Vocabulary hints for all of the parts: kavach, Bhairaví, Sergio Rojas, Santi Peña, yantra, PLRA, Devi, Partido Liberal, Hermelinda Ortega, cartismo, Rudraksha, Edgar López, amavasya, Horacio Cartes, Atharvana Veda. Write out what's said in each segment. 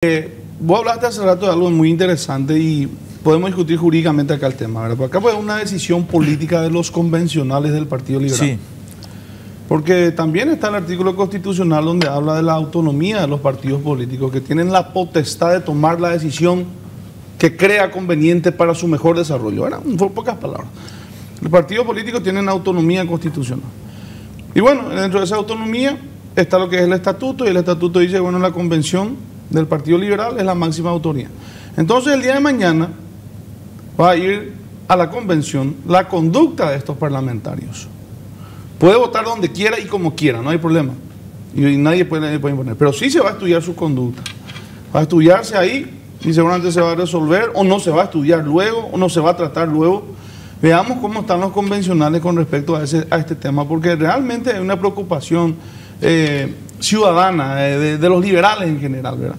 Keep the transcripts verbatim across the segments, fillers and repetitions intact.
Eh, vos hablaste hace rato de algo muy interesante y podemos discutir jurídicamente acá el tema, ¿verdad? Porque acá fue una decisión política de los convencionales del Partido Liberal. Sí. Porque también está el artículo constitucional donde habla de la autonomía de los partidos políticos, que tienen la potestad de tomar la decisión que crea conveniente para su mejor desarrollo, ¿verdad? Por pocas palabras. Los partidos políticos tienen autonomía constitucional. Y bueno, dentro de esa autonomía está lo que es el estatuto, y el estatuto dice, bueno, la convención del Partido Liberal es la máxima autoridad. Entonces el día de mañana va a ir a la convención la conducta de estos parlamentarios. Puede votar donde quiera y como quiera, no hay problema. Y, y nadie puede, puede imponer. Pero sí se va a estudiar su conducta. Va a estudiarse ahí y seguramente se va a resolver, o no se va a estudiar luego, o no se va a tratar luego. Veamos cómo están los convencionales con respecto a, ese, a este tema, porque realmente hay una preocupación Eh, ciudadana, de, de los liberales en general, ¿verdad?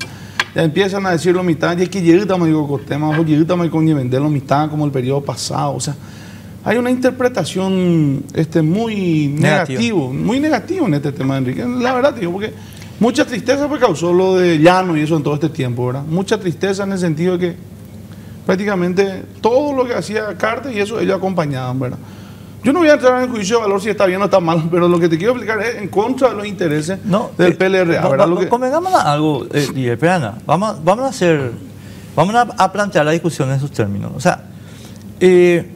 Ya empiezan a decir lo mitad, y es que llegamos digo con temas, o llegamos con vender lo mitad como el periodo pasado, o sea, hay una interpretación este muy negativo, negativo muy negativo en este tema, Enrique, la verdad, digo, porque mucha tristeza me causó lo de Llano y eso en todo este tiempo, ¿verdad? Mucha tristeza en el sentido de que prácticamente todo lo que hacía Cartes y eso ellos acompañaban, ¿verdad? Yo no voy a entrar en el juicio de valor si está bien o está mal, pero lo que te quiero explicar es en contra de los intereses no, del eh, P L R A. No, no, que... Convengamos algo, eh, y espera, vamos, vamos a hacer, vamos a, a plantear la discusión en sus términos. O sea, eh,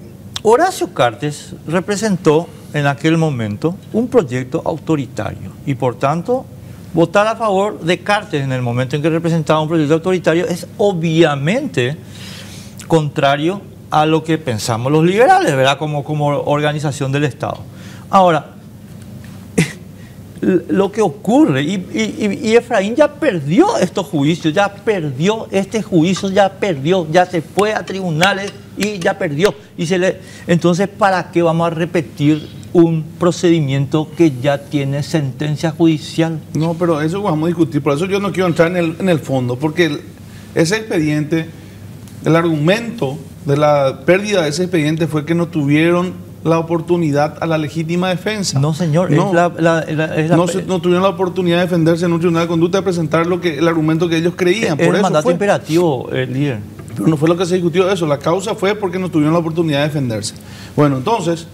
Horacio Cartes representó en aquel momento un proyecto autoritario y por tanto votar a favor de Cartes en el momento en que representaba un proyecto autoritario es obviamente contrario a lo que pensamos los liberales, ¿verdad? Como, como organización del Estado. Ahora, lo que ocurre, y, y, y Efraín ya perdió estos juicios, ya perdió este juicio, ya perdió, ya se fue a tribunales y ya perdió. Y se le, entonces, ¿para qué vamos a repetir un procedimiento que ya tiene sentencia judicial? No, pero eso vamos a discutir, por eso yo no quiero entrar en el, en el fondo, porque el, ese expediente, el argumento de la pérdida de ese expediente fue que no tuvieron la oportunidad a la legítima defensa. No, señor. No, es la, la, la, es la, no, se, no tuvieron la oportunidad de defenderse en un tribunal de conducta, de presentar lo que, el argumento que ellos creían. El, por el eso mandato fue imperativo, el líder. Pero no fue lo que se discutió eso. La causa fue porque no tuvieron la oportunidad de defenderse. Bueno, entonces,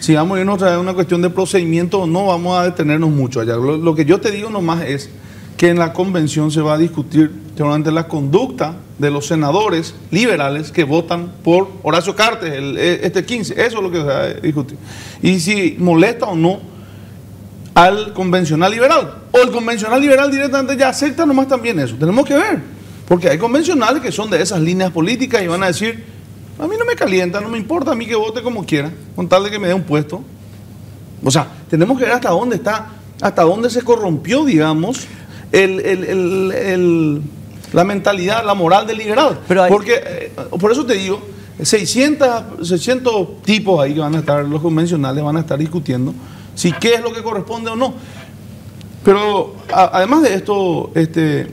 si vamos a irnos a una cuestión de procedimiento, no vamos a detenernos mucho allá. Lo, lo que yo te digo nomás es que en la convención se va a discutir durante la conducta de los senadores liberales que votan por Horacio Cartes el, este quince. Eso es lo que se va a discutir. Y si molesta o no al convencional liberal. O el convencional liberal directamente ya acepta nomás también eso. Tenemos que ver. Porque hay convencionales que son de esas líneas políticas y van a decir, a mí no me calienta, no me importa, a mí que vote como quiera, con tal de que me dé un puesto. O sea, tenemos que ver hasta dónde está, hasta dónde se corrompió, digamos, El, el, el, el, la mentalidad, la moral del liberal. Pero hay... Porque, eh, por eso te digo, seiscientos, seiscientos tipos ahí que van a estar, los convencionales van a estar discutiendo si qué es lo que corresponde o no. Pero a, además de esto, este,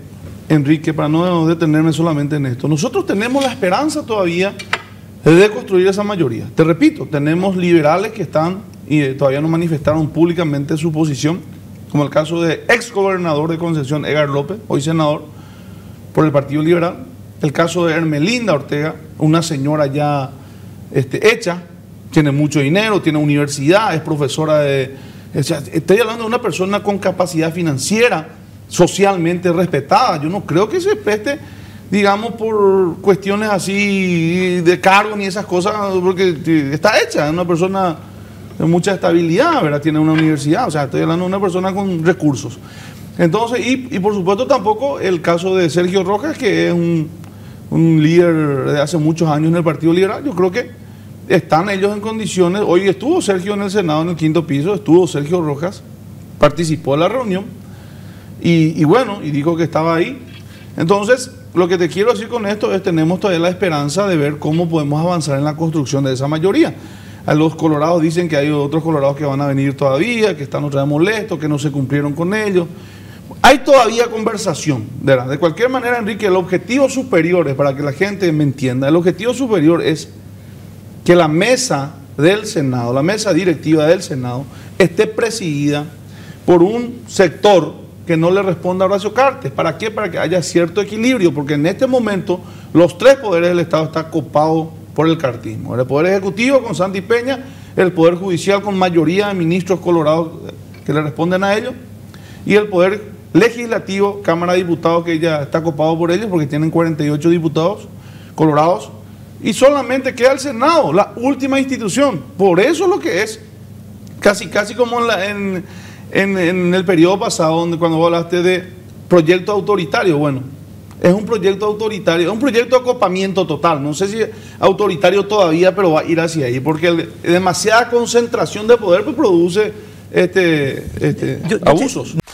Enrique, para no detenerme solamente en esto, nosotros tenemos la esperanza todavía de construir esa mayoría. Te repito, tenemos liberales que están y eh, todavía no manifestaron públicamente su posición, como el caso de ex gobernador de Concepción, Edgar López, hoy senador por el Partido Liberal, el caso de Hermelinda Ortega, una señora ya este, hecha, tiene mucho dinero, tiene universidad, es profesora de... O sea, estoy hablando de una persona con capacidad financiera, socialmente respetada. Yo no creo que se preste, digamos, por cuestiones así de cargo ni esas cosas, porque está hecha, es una persona de mucha estabilidad, ¿verdad? Tiene una universidad, o sea, estoy hablando de una persona con recursos. Entonces, y, y por supuesto tampoco el caso de Sergio Rojas, que es un, un líder de hace muchos años en el Partido Liberal. Yo creo que están ellos en condiciones, hoy estuvo Sergio en el Senado, en el quinto piso, estuvo Sergio Rojas, participó de la reunión, y, y bueno, y dijo que estaba ahí. Entonces, lo que te quiero decir con esto es, tenemos todavía la esperanza de ver cómo podemos avanzar en la construcción de esa mayoría. A los colorados dicen que hay otros colorados que van a venir todavía, que están otra vez molestos, que no se cumplieron con ellos. Hay todavía conversación, ¿verdad? De cualquier manera, Enrique, el objetivo superior, es para que la gente me entienda, el objetivo superior es que la mesa del Senado, la mesa directiva del Senado, esté presidida por un sector que no le responda a Horacio Cartes. ¿Para qué? Para que haya cierto equilibrio, porque en este momento los tres poderes del Estado están copados por el cartismo. El Poder Ejecutivo con Santi Peña, el Poder Judicial con mayoría de ministros colorados que le responden a ellos, y el Poder Legislativo, Cámara de Diputados, que ya está copado por ellos porque tienen cuarenta y ocho diputados colorados, y solamente queda el Senado, la última institución. Por eso lo que es casi casi como en, la, en, en, en el periodo pasado, donde cuando vos hablaste de proyecto autoritario. Bueno, es un proyecto autoritario, es un proyecto de acopamiento total. No sé si autoritario todavía, pero va a ir hacia ahí, porque el, demasiada concentración de poder pues, produce este, este, yo, abusos. Yo, yo,